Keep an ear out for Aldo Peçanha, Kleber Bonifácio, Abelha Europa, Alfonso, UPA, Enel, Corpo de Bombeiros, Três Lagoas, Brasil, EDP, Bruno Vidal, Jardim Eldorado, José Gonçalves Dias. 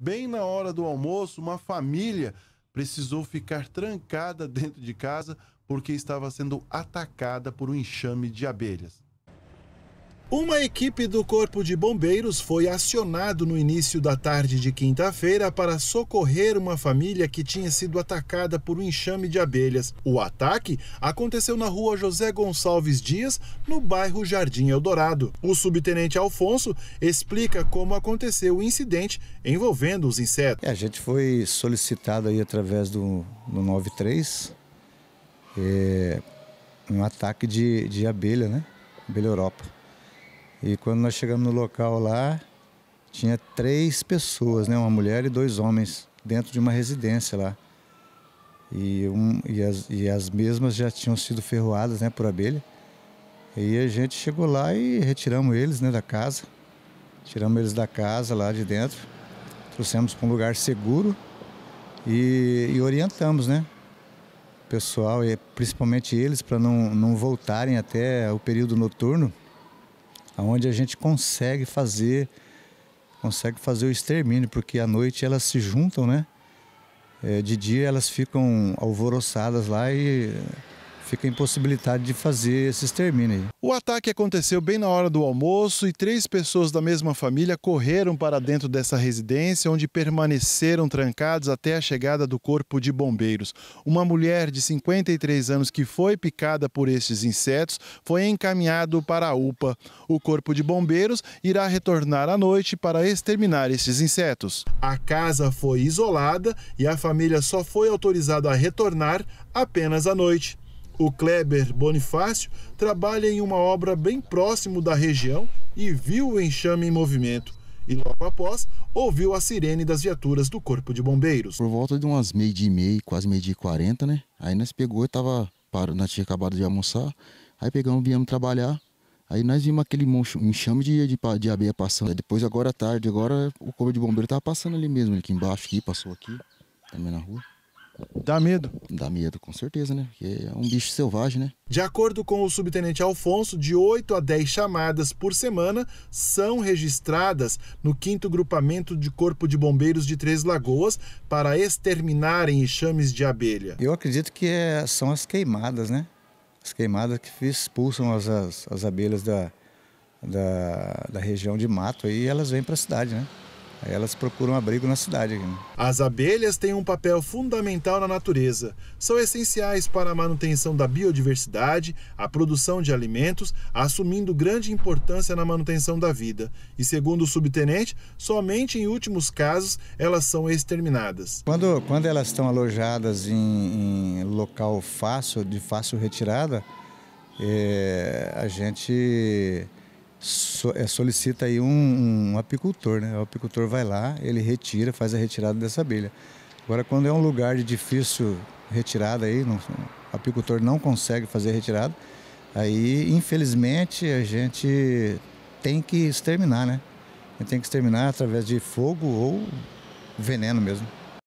bem na hora do almoço, uma família precisou ficar trancada dentro de casa porque estava sendo atacada por um enxame de abelhas. Uma equipe do Corpo de Bombeiros foi acionado no início da tarde de quinta-feira para socorrer uma família que tinha sido atacada por um enxame de abelhas. O ataque aconteceu na rua José Gonçalves Dias, no bairro Jardim Eldorado. O subtenente Alfonso explica como aconteceu o incidente envolvendo os insetos. A gente foi solicitado aí através do 93, um ataque de abelha, né? Abelha Europa. E quando nós chegamos no local lá, tinha 3 pessoas, né? Uma mulher e 2 homens, dentro de uma residência lá. E as mesmas já tinham sido ferroadas, né, por abelha. E a gente chegou lá e retiramos eles, né, da casa. Tiramos eles da casa lá de dentro. Trouxemos para um lugar seguro e orientamos, né, o pessoal, e principalmente eles, para não voltarem até o período noturno, onde a gente consegue fazer o extermínio, porque à noite elas se juntam, né? De dia elas ficam alvoroçadas lá e fica impossibilidade de fazer esse extermínio aí. O ataque aconteceu bem na hora do almoço e 3 pessoas da mesma família correram para dentro dessa residência, onde permaneceram trancados até a chegada do Corpo de Bombeiros. Uma mulher de 53 anos que foi picada por esses insetos foi encaminhado para a UPA. O Corpo de Bombeiros irá retornar à noite para exterminar esses insetos. A casa foi isolada e a família só foi autorizada a retornar apenas à noite. O Kleber Bonifácio trabalha em uma obra bem próximo da região e viu o enxame em movimento. E logo após, ouviu a sirene das viaturas do Corpo de Bombeiros. Por volta de umas 12h30, quase 12h40, né? Aí nós pegou, nós tinha acabado de almoçar, aí pegamos, viemos trabalhar. Aí nós vimos aquele enxame de abelha passando. Aí depois, agora à tarde, agora o Corpo de Bombeiros estava passando ali mesmo, aqui embaixo, aqui, passou aqui, também na rua. Dá medo? Dá medo, com certeza, né? Porque é um bicho selvagem, né? De acordo com o subtenente Alfonso, de 8 a 10 chamadas por semana são registradas no 5º Grupamento de Corpo de Bombeiros de Três Lagoas para exterminarem enxames de abelha. Eu acredito que são as queimadas, né? As queimadas que expulsam as abelhas da região de mato e elas vêm para a cidade, né? Aí elas procuram abrigo na cidade aqui, né? As abelhas têm um papel fundamental na natureza. São essenciais para a manutenção da biodiversidade, a produção de alimentos, assumindo grande importância na manutenção da vida. E segundo o subtenente, somente em últimos casos elas são exterminadas. Quando elas estão alojadas em local fácil, de fácil retirada, a gente solicita aí um apicultor, né? O apicultor vai lá, ele retira, faz a retirada dessa abelha. Agora, quando é um lugar de difícil retirada, aí, o apicultor não consegue fazer a retirada, aí, infelizmente, a gente tem que exterminar, né? A gente tem que exterminar através de fogo ou veneno mesmo.